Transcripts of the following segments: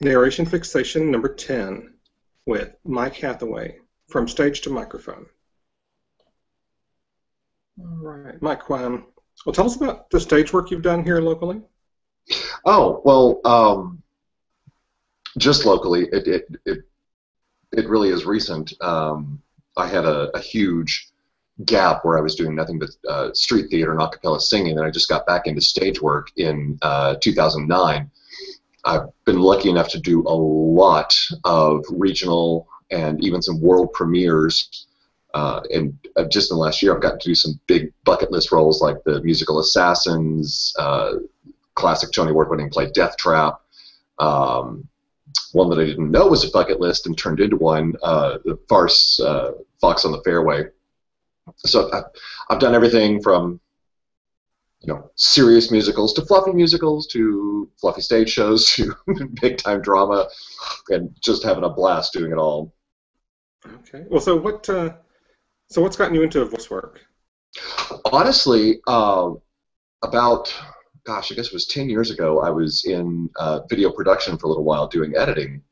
Narration Fixation number 10 with Mike Hathaway, From Stage to Microphone. All right, Mike, well, tell us about the stage work you've done here locally. Oh, well, just locally, it really is recent. I had a huge gap where I was doing nothing but street theater and a cappella singing, and I just got back into stage work in 2009. I've been lucky enough to do a lot of regional and even some world premieres, and just in the last year I've gotten to do some big bucket list roles like the musical Assassins, classic Tony Award-winning play Death Trap, one that I didn't know was a bucket list and turned into one, the farce Fox on the Fairway. So I've done everything from, you know, serious musicals to fluffy musicals to fluffy stage shows to big-time drama, and just having a blast doing it all. Okay. Well, so what? So what's gotten you into voice work? Honestly, about, gosh, I guess it was 10 years ago, I was in video production for a little while doing editing,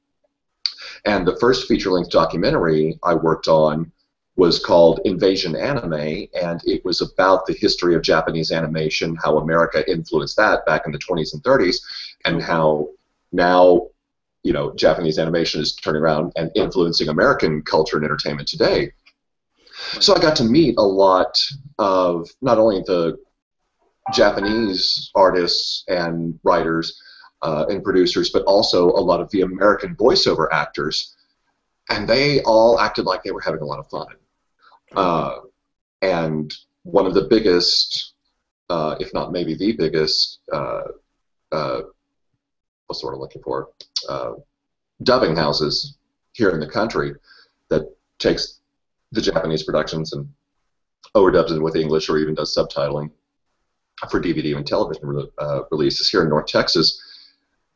and the first feature-length documentary I worked on was called Invasion Anime, and it was about the history of Japanese animation, how America influenced that back in the 20s and 30s, and how now, you know, Japanese animation is turning around and influencing American culture and entertainment today. So I got to meet a lot of not only the Japanese artists and writers and producers, but also a lot of the American voiceover actors, and they all acted like they were having a lot of fun. And one of the biggest, if not maybe the biggest, what's the word I'm looking for, dubbing houses here in the country that takes the Japanese productions and overdubs it with English or even does subtitling for DVD and television releases here in North Texas.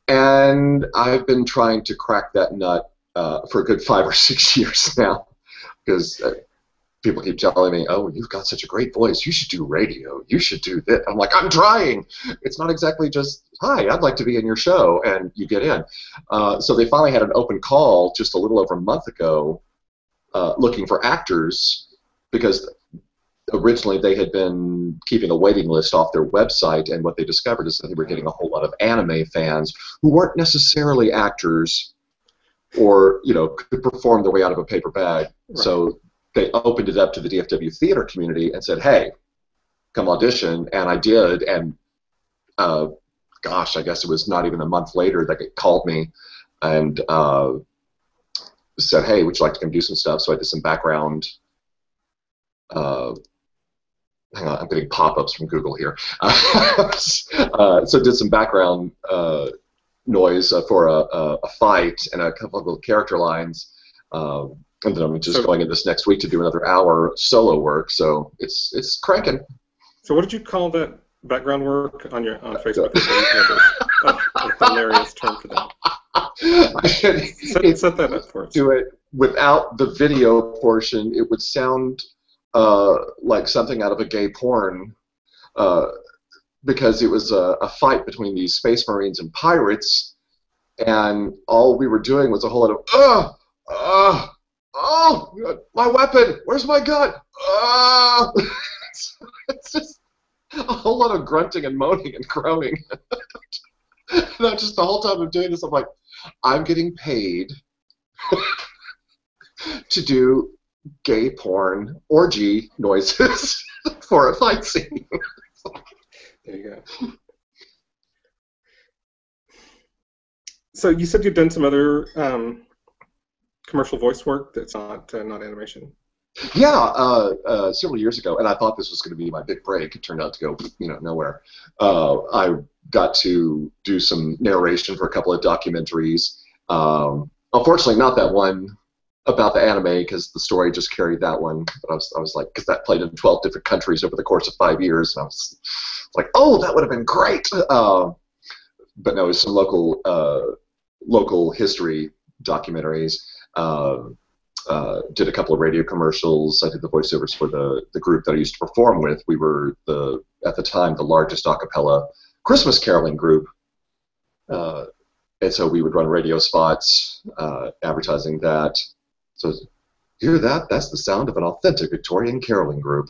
And I've been trying to crack that nut for a good 5 or 6 years now, because people keep telling me, oh, you've got such a great voice, you should do radio, you should do this. I'm like, I'm trying. It's not exactly just, hi, I'd like to be in your show, and you get in. So they finally had an open call just a little over a month ago looking for actors, because originally they had been keeping a waiting list off their website, and what they discovered is that they were getting a whole lot of anime fans who weren't necessarily actors or, you know, could perform their way out of a paper bag. Right. So they opened it up to the DFW theater community and said, hey, come audition, and I did, and gosh, I guess it was not even a month later that they called me and said, hey, would you like to come do some stuff? So I did some background, hang on, I'm getting pop-ups from Google here. So did some background noise for a fight and a couple of little character lines, and then I'm just going in this next week to do another hour solo work, so it's cranking. So what did you call that background work on your on Facebook? A hilarious term for that. Set that up for us. Do it without the video portion. It would sound like something out of a gay porn. Because it was a fight between these space marines and pirates, and all we were doing was a whole lot of, oh, my weapon, where's my gun, it's just a whole lot of grunting and moaning and groaning. And I'm just the whole time I'm doing this, I'm like, I'm getting paid to do gay porn orgy noises for a fight scene. There you go. So you said you've done some other commercial voice work that's not not animation. Yeah, several years ago, and I thought this was going to be my big break. It turned out to go, you know, nowhere. I got to do some narration for a couple of documentaries. Unfortunately, not that one about the anime, because the story just carried that one. But I was like, because that played in 12 different countries over the course of 5 years, and I was like, oh, that would have been great. But no, it was some local history documentaries. Did a couple of radio commercials. I did the voiceovers for the group that I used to perform with. We were at the time the largest a cappella Christmas caroling group And so we would run radio spots advertising that. So hear that? That's the sound of an authentic Victorian caroling group.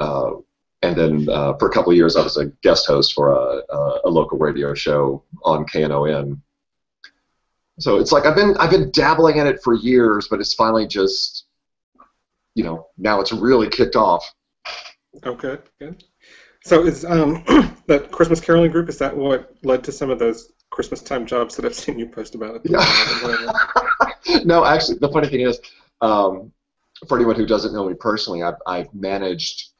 And then for a couple of years, I was a guest host for a local radio show on KNON. So it's like I've been dabbling in it for years, but it's finally just, you know, now it's really kicked off. Okay, good. So is that Christmas caroling group, is that what led to some of those Christmas time jobs that I've seen you post about? Yeah. No, actually, the funny thing is, for anyone who doesn't know me personally, I've managed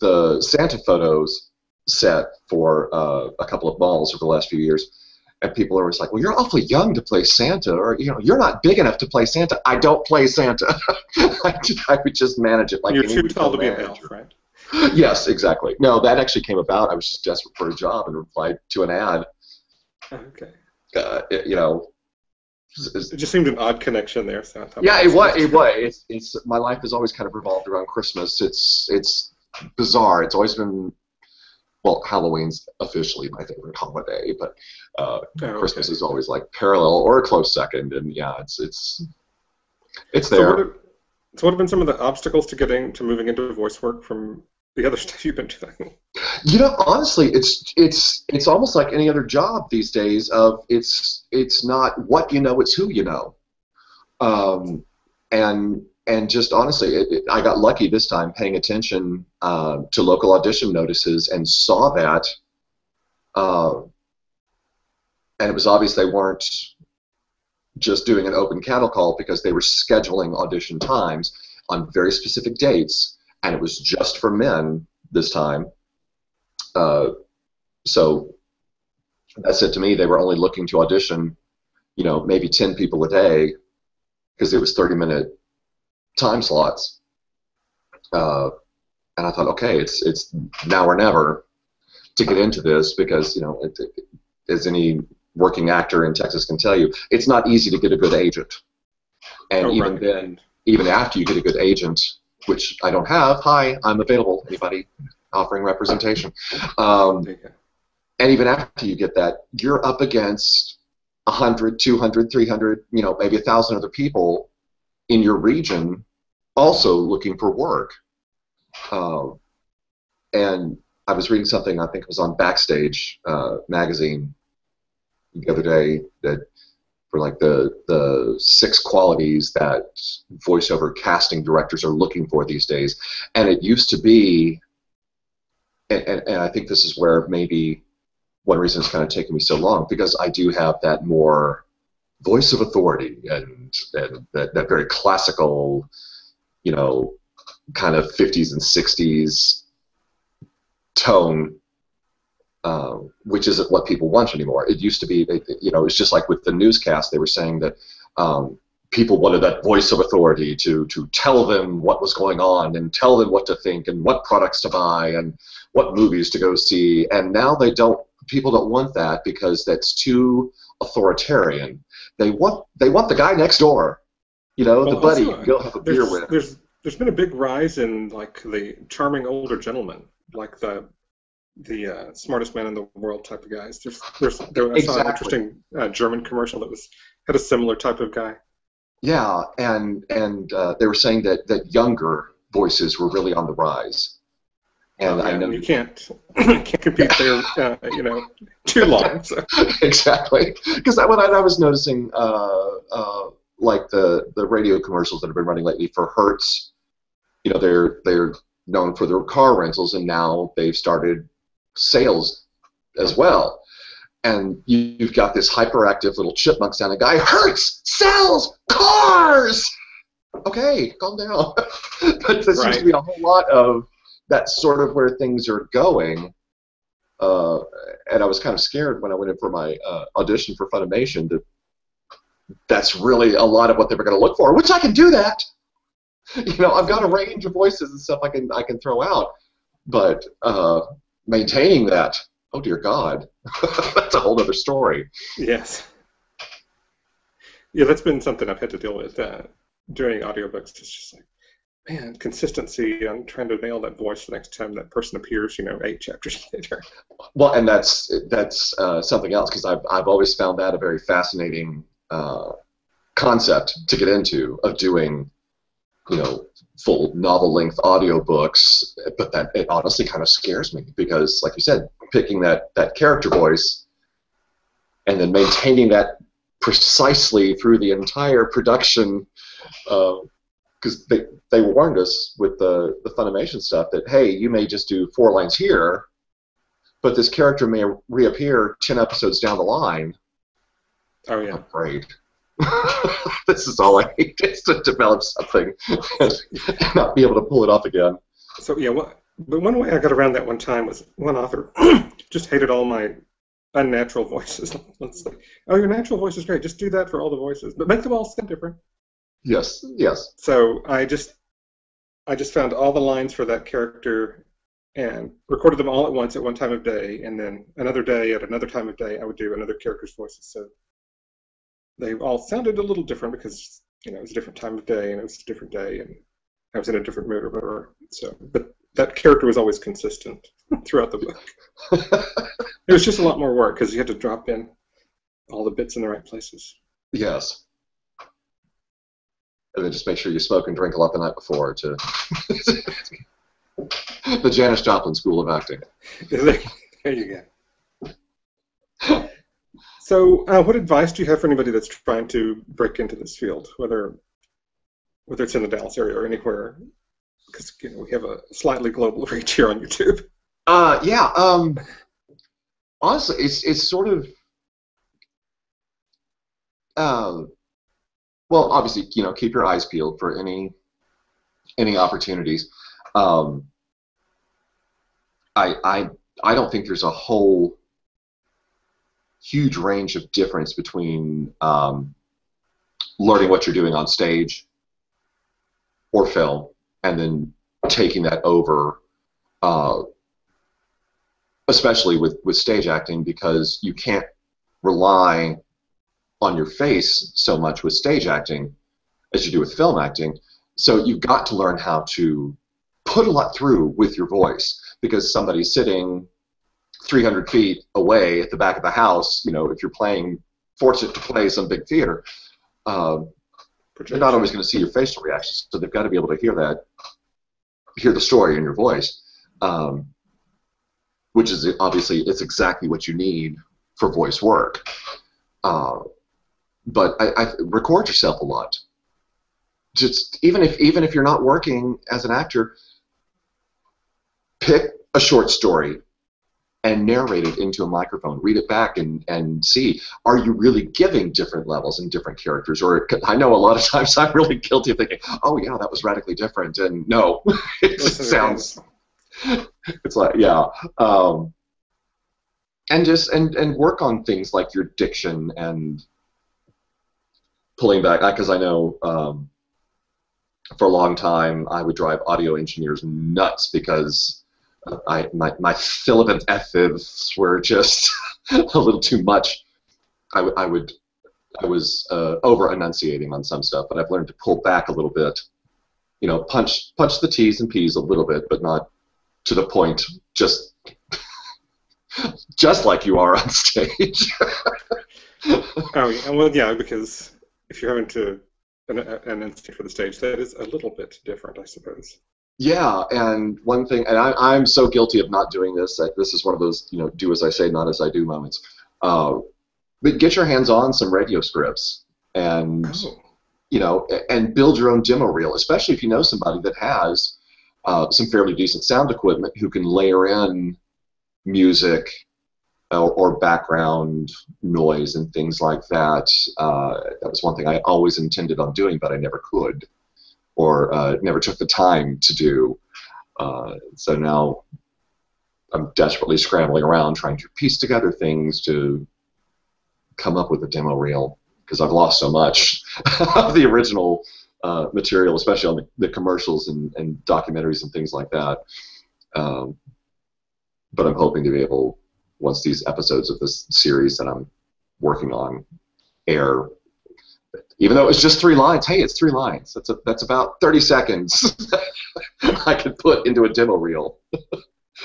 the Santa Photos set for a couple of malls over the last few years, and people are always like, well, you're awfully young to play Santa, or, you know, you're not big enough to play Santa. I don't play Santa. I would just manage it. Like, you're too tall to be a manager, right? Yes, exactly. No, that actually came about. I was just desperate for a job and applied to an ad. Okay. You know, it just seemed an odd connection there. So yeah, it was. It's my life has always kind of revolved around Christmas. It's bizarre. It's always been, well, Halloween's officially my favorite holiday, but okay. Christmas is always like parallel or a close second, and yeah, it's there. So what have been some of the obstacles to moving into voice work from the other stuff you've been doing? You know, honestly, it's almost like any other job these days. Of it's not what you know, it's who you know. And just honestly, I got lucky this time, paying attention to local audition notices, and saw that. And it was obvious they weren't just doing an open cattle call, because they were scheduling audition times on very specific dates, and it was just for men this time. So that said to me, they were only looking to audition, you know, maybe 10 people a day, because it was 30-minute time slots. And I thought, okay, it's now or never to get into this, because, you know, as any working actor in Texas can tell you, it's not easy to get a good agent. And even after you get a good agent, which I don't have, hi, I'm available, anybody offering representation. And even after you get that, you're up against 100, 200, 300, you know, maybe 1,000 other people in your region also looking for work. And I was reading something, I think it was on Backstage magazine, the other day, that for like the 6 qualities that voiceover casting directors are looking for these days, and it used to be, and I think this is where maybe one reason it's kind of taken me so long, because I do have that more voice of authority and that very classical, you know, kind of 50s and 60s tone. Which isn't what people want anymore. It used to be, you know, it's just like with the newscast, they were saying that people wanted that voice of authority to tell them what was going on and tell them what to think and what products to buy and what movies to go see. And now people don't want that, because that's too authoritarian. They want the guy next door, you know, well, the buddy you'll have a beer with. There's been a big rise in, like, the charming older gentleman, like the smartest man in the world type of guys. There was exactly. An interesting German commercial that had a similar type of guy. Yeah, and they were saying that younger voices were really on the rise. And yeah, I know you can't compete there, you know, too long. So. Exactly, because when I was noticing like the radio commercials that have been running lately for Hertz, you know, they're known for their car rentals, and now they've started sales as well, and you've got this hyperactive little chipmunk sounding guy. Hertz sells cars. Okay, calm down. But there seems to be a whole lot of that, sort of where things are going. And I was kind of scared when I went in for my audition for Funimation that's really a lot of what they were going to look for, which I can do that. You know, I've got a range of voices and stuff I can throw out, but maintaining that, oh dear God, that's a whole other story. Yes. Yeah, that's been something I've had to deal with doing audiobooks. It's just like, Man, consistency. I'm trying to nail that voice the next time that person appears, you know, 8 chapters later. Well, and that's something else, because I've always found that a very fascinating concept to get into, of doing, you know, full novel-length audiobooks, but that it honestly kind of scares me, because, like you said, picking that character voice and then maintaining that precisely through the entire production. Because they warned us with the Funimation stuff that, hey, you may just do 4 lines here, but this character may reappear 10 episodes down the line. Oh, yeah. I'm afraid. This is all I need, is to develop something and not be able to pull it off again. So, yeah, but one way I got around that one time was one author just hated all my unnatural voices. Let's like, oh, your natural voice is great. Just do that for all the voices, but make them all sound different. Yes, yes. So I just found all the lines for that character and recorded them all at once at one time of day, and then another day at another time of day I would do another character's voices. So they all sounded a little different because, you know, it was a different time of day and it was a different day and I was in a different mood or whatever. So, but that character was always consistent throughout the book. It was just a lot more work because you had to drop in all the bits in the right places. Yes. And then just make sure you smoke and drink a lot the night before to the Janis Joplin School of Acting. There you go. So what advice do you have for anybody that's trying to break into this field, whether it's in the Dallas area or anywhere? Because, you know, we have a slightly global reach here on YouTube. Yeah. Honestly, it's sort of... Well, obviously, you know, keep your eyes peeled for any opportunities. I don't think there's a whole huge range of difference between learning what you're doing on stage or film and then taking that over, especially with stage acting, because you can't rely on your face so much with stage acting as you do with film acting. So you've got to learn how to put a lot through with your voice, because somebody sitting 300 feet away at the back of the house, you know, if you're fortunate to play some big theater, they're not always going to see your facial reactions, so they've got to be able to hear the story in your voice, which is obviously, it's exactly what you need for voice work. But I record yourself a lot. Just even if you're not working as an actor, pick a short story and narrate it into a microphone. Read it back and see, are you really giving different levels and different characters? Or I know a lot of times I'm really guilty of thinking, oh yeah, that was radically different, and no, it sounds. It's like, yeah. And just and work on things like your diction and pulling back, because I know for a long time I would drive audio engineers nuts because my fillip and ethives were just a little too much. I was over enunciating on some stuff, but I've learned to pull back a little bit. You know, punch the T's and P's a little bit, but not to the point. Just like you are on stage. Oh well, yeah, because if you're having to enunciate for the stage, that is a little bit different, I suppose. Yeah, and one thing, and I'm so guilty of not doing this. This is one of those, you know, do as I say, not as I do moments. But get your hands on some radio scripts, and you know, and build your own demo reel, especially if you know somebody that has some fairly decent sound equipment who can layer in music or background noise and things like that. That was one thing I always intended on doing, but I never could, or never took the time to do. So now I'm desperately scrambling around trying to piece together things to come up with a demo reel, because I've lost so much of the original material, especially on the commercials and documentaries and things like that. But I'm hoping to be able, once these episodes of this series that I'm working on air, Even though it was just 3 lines, hey, it's 3 lines. That's about 30 seconds I could put into a demo reel.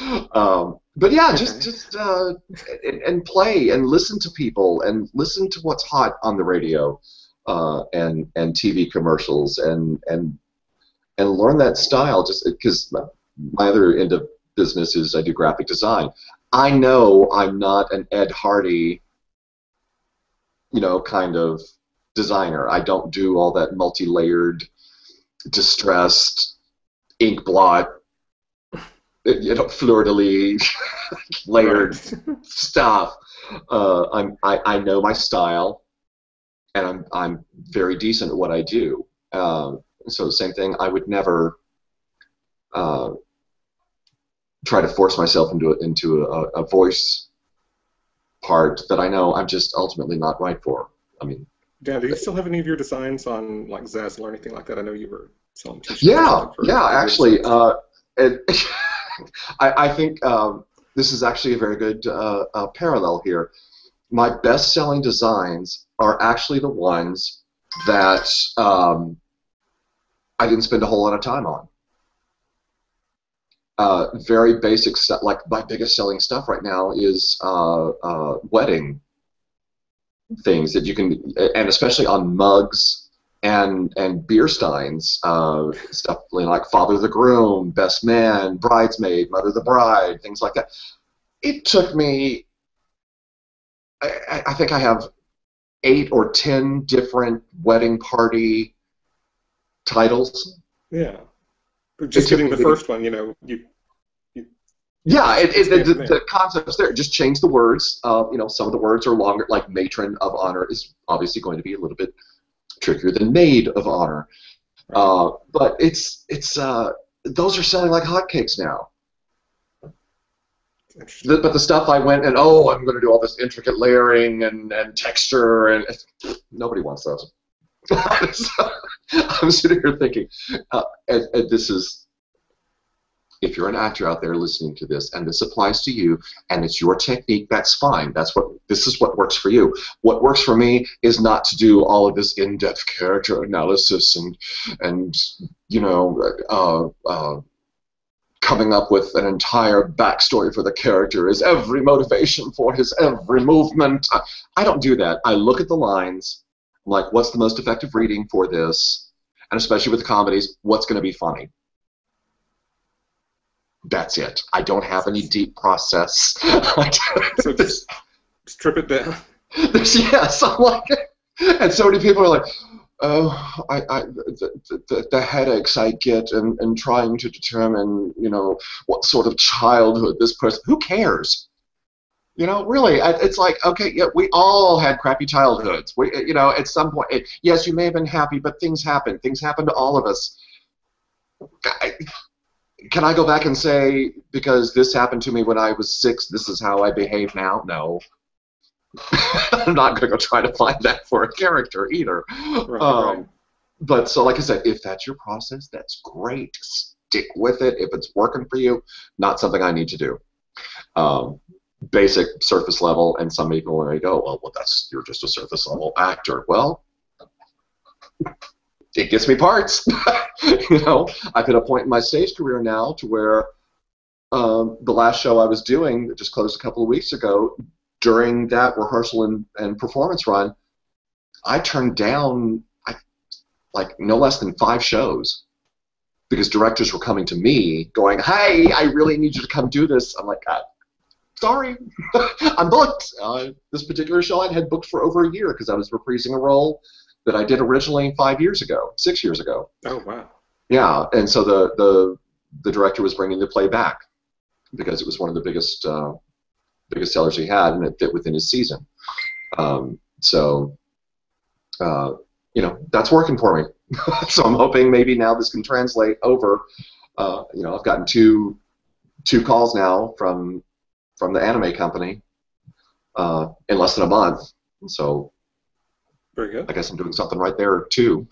But yeah, just and play and listen to people and listen to what's hot on the radio and TV commercials and learn that style. Just because my other end of business is I do graphic design. I know I'm not an Ed Hardy, you know, kind of designer. I don't do all that multi-layered, distressed, ink blot, you know, fleur-de-lis, layered stuff. I know my style, and I'm very decent at what I do. So the same thing. I would never try to force myself into a voice part that I know I'm just ultimately not right for. I mean. Dan, do you still have any of your designs on like Zazzle or anything like that? I know you were selling t-shirts. Yeah, actually, I think this is actually a very good parallel here. My best-selling designs are actually the ones that I didn't spend a whole lot of time on. Very basic stuff. Like my biggest-selling stuff right now is wedding things that you can, and especially on mugs and beer steins, stuff like Father the Groom, Best Man, Bridesmaid, Mother the Bride, things like that. It took me, I think I have 8 or 10 different wedding party titles. Yeah, just getting the first one, you know, yeah, the concept's there. Just change the words. You know, some of the words are longer, like matron of honor is obviously going to be a little bit trickier than maid of honor. But it's those are selling like hotcakes now. But the stuff I went and, oh, I'm going to do all this intricate layering and texture, and nobody wants those. I'm sitting here thinking, and this is, if you're an actor out there listening to this, and this applies to you, and it's your technique, that's fine. This is what works for you. What works for me is not to do all of this in-depth character analysis and you know, coming up with an entire backstory for the character, his every motivation for his every movement. I don't do that. I look at the lines, I'm like, what's the most effective reading for this? And especially with the comedies, what's going to be funny? That's it. I don't have any deep process. So just strip it down. Yes, I'm like, and so many people are like, oh, the headaches I get in trying to determine, you know, what sort of childhood this person. Who cares? You know, really, it's like, okay, yeah, we all had crappy childhoods. We, you know, at some point, yes, you may have been happy, but things happen. Things happen to all of us. Can I go back and say, because this happened to me when I was 6, this is how I behave now? No. I'm not going to go try to find that for a character either. Right, right. But so, like I said, if that's your process, that's great. Stick with it. If it's working for you, not something I need to do. Basic surface level, and some people may go, well, that's, you're just a surface level actor. Well, it gets me parts. You know, I've hit a point in my stage career now to where the last show I was doing that just closed a couple of weeks ago, during that rehearsal and performance run, I turned down like no less than 5 shows because directors were coming to me going, hey, I really need you to come do this. I'm like, sorry, I'm booked. This particular show I had booked for over a year because I was reprising a role that I did originally 6 years ago. Oh, wow. Yeah, and so the director was bringing the play back because it was one of the biggest sellers he had, and it fit within his season. So you know, that's working for me. So I'm hoping maybe now this can translate over. You know, I've gotten two calls now from the anime company in less than a month. So very good. I guess I'm doing something right there too.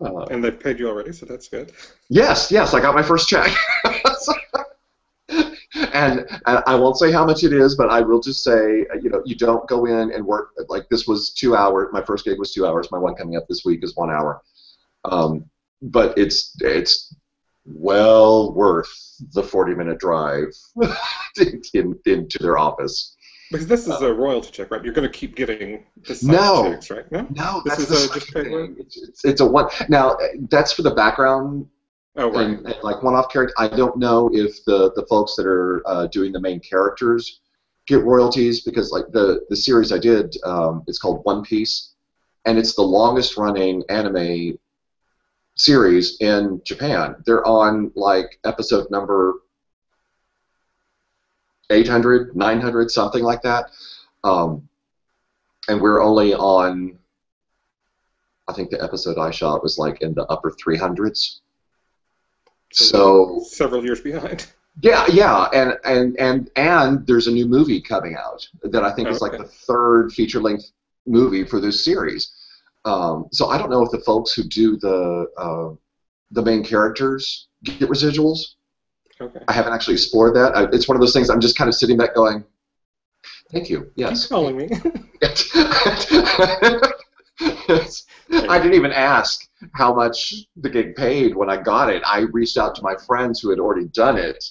And they've paid you already, so that's good. Yes, I got my first check. And I won't say how much it is, but I will just say, you know, you don't go in and work, like this was 2 hours. My first gig was 2 hours. My one coming up this week is 1 hour. But it's well worth the 40-minute drive into their office. Because this is a royalty check, right? You're going to keep getting this checks, right? No, this is just it's a one. Now that's for the background. Oh, right. And like one-off character. I don't know if the folks that are doing the main characters get royalties, because like the series I did, it's called One Piece, and it's the longest-running anime series in Japan. They're on like episode number 800, 900, something like that, and we're only on. I think the episode I shot was like in the upper 300s. So several years behind. Yeah, yeah, and there's a new movie coming out that I think is like the third feature-length movie for this series. So I don't know if the folks who do the main characters get residuals. Okay. I haven't actually explored that. It's one of those things I'm just kind of sitting back going, "Thank you." Yes. Keep calling me. I didn't even ask how much the gig paid when I got it. I reached out to my friends who had already done it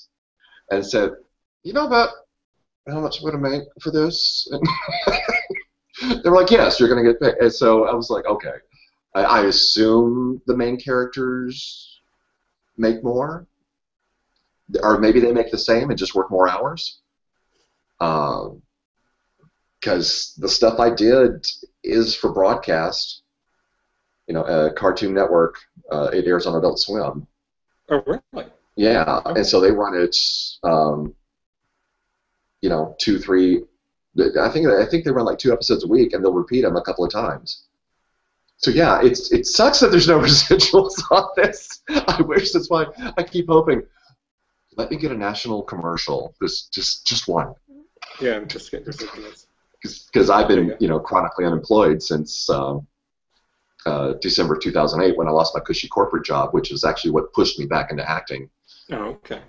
and said, you know about how much would I make for this? And they were like, yes, you're going to get paid. And so I was like, okay. I assume the main characters make more, or maybe they make the same and just work more hours. Because the stuff I did is for broadcast, you know, Cartoon Network. It airs on Adult Swim. Oh, really? Yeah, okay. And so they run it, you know, 2, 3. I think they run like 2 episodes a week, and they'll repeat them a couple of times. So yeah, it sucks that there's no residuals on this. I wish. That's why I keep hoping. Let me get a national commercial. Just one. Yeah, I'm just getting residuals. Because I've been, you know, chronically unemployed since December 2008 when I lost my cushy corporate job, which is actually what pushed me back into acting. Oh, okay.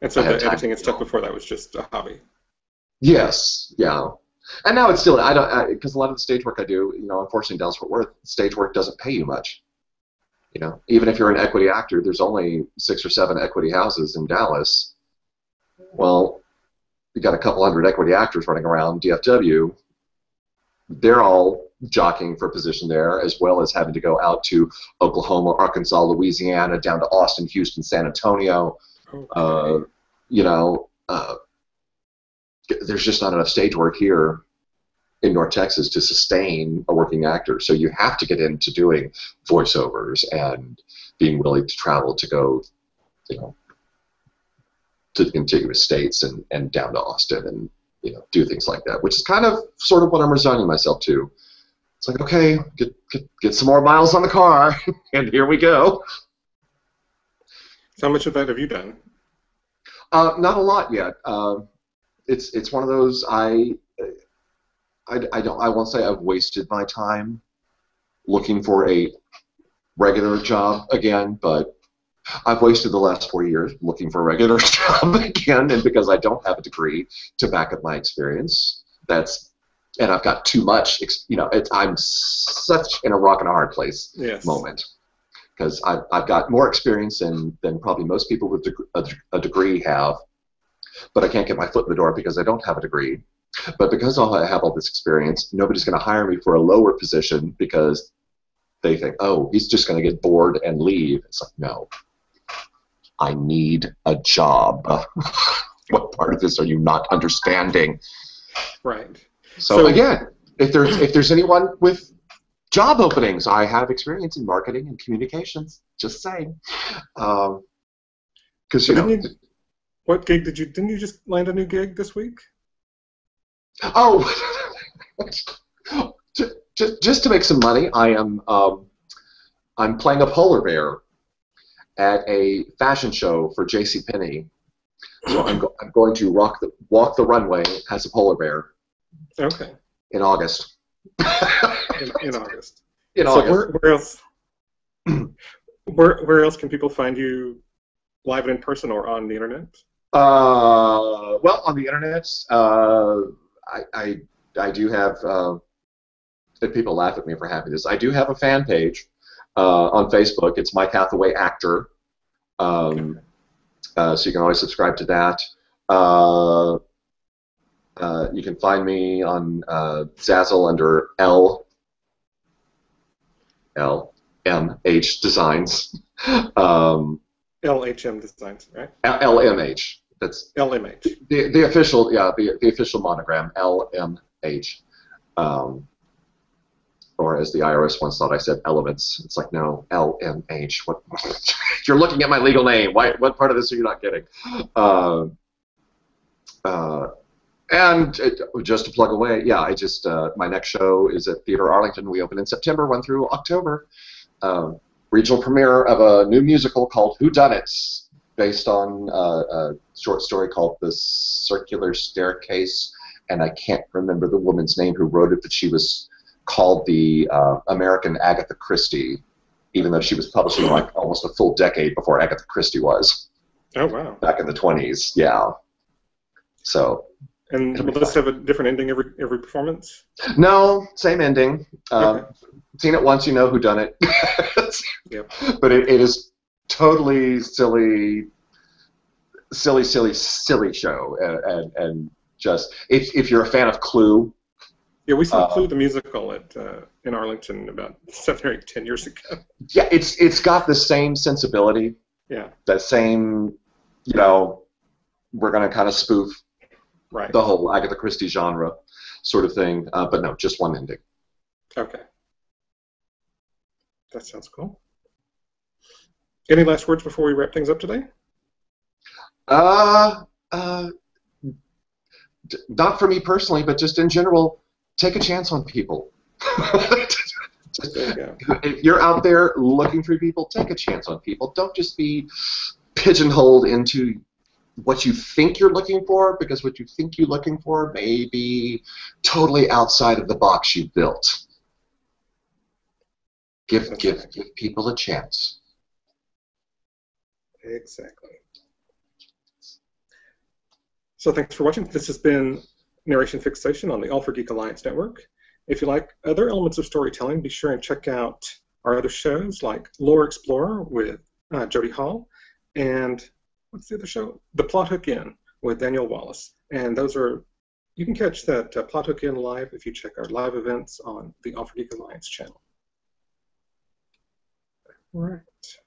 And so the editing and stuff before that was just a hobby. Yes, yeah. And now it's still, because a lot of the stage work I do, you know, unfortunately, Dallas-Fort Worth, stage work doesn't pay you much. You know, even if you're an equity actor, there's only 6 or 7 equity houses in Dallas. Well, you got a couple hundred equity actors running around DFW. They're all jockeying for a position there, as well as having to go out to Oklahoma, Arkansas, Louisiana, down to Austin, Houston, San Antonio. Okay. You know, there's just not enough stage work here in North Texas to sustain a working actor. So you have to get into doing voiceovers and being willing to travel to go, you know, to the contiguous states and down to Austin and, you know, do things like that, which is kind of sort of what I'm resigning myself to. It's like, okay, get some more miles on the car, and here we go. So how much of that have you done? Not a lot yet. It's one of those I won't say I've wasted my time looking for a regular job again, but I've wasted the last 4 years looking for a regular job again, and because I don't have a degree to back up my experience, and I've got too much, you know, I'm such in a rock and a hard place moment, because I've got more experience than probably most people with a degree have, but I can't get my foot in the door because I don't have a degree. But because I have all this experience, nobody's going to hire me for a lower position because they think, oh, he's just going to get bored and leave. It's like, no. I need a job. What part of this are you not understanding? Right. So again, if there's anyone with job openings, I have experience in marketing and communications. Just saying. Because you know, what gig did you? Didn't you just land a new gig this week? Oh, just to make some money, I am. I'm playing a polar bear at a fashion show for JCPenney. So I'm going to walk the runway as a polar bear. Okay. In August. in August. In August. So where else? Where else can people find you live and in person or on the internet? Well, on the internet, I do have. People laugh at me for having this. I do have a fan page on Facebook. It's Mike Hathaway Actor. So you can always subscribe to that. You can find me on Zazzle under LMH Designs. LHM Designs, right? LMH. That's LMH. The official, yeah, the official monogram, LMH. Or as the IRS once thought, I said elements. It's like, no, LMH. What? You're looking at my legal name. Why, what part of this are you not getting? And just to plug away, yeah, I just my next show is at Theater Arlington. We open in September, run through October. Regional premiere of a new musical called Who Done It, based on a short story called The Circular Staircase, and I can't remember the woman's name who wrote it, but she was called the American Agatha Christie, even though she was publishing like almost a full decade before Agatha Christie was. Oh wow! Back in the 1920s, yeah. So. And will this have a different ending every performance? No, same ending. Okay. Seen it once, you know who done it. Yep. But it is totally silly show, and just if you're a fan of Clue. Yeah, we saw Clue the musical at in Arlington about 7 or 8, 10 years ago. Yeah, it's got the same sensibility. Yeah. That same, you know, we're gonna kind of spoof, right, the whole Agatha Christie genre, sort of thing. But no, just one ending. Okay. That sounds cool. Any last words before we wrap things up today? Not for me personally, but just in general. Take a chance on people. If you're out there looking for people, take a chance on people. Don't just be pigeonholed into what you think you're looking for, because what you think you're looking for may be totally outside of the box you built. Give people a chance. Exactly. So thanks for watching. This has been Narration Fixation on the All For Geek Alliance Network. If you like other elements of storytelling, be sure and check out our other shows like Lore Explorer with Jody Hall, and what's the other show? The Plot Hook Inn with Daniel Wallace. And those are, you can catch that Plot Hook Inn live if you check our live events on the All For Geek Alliance channel. All right.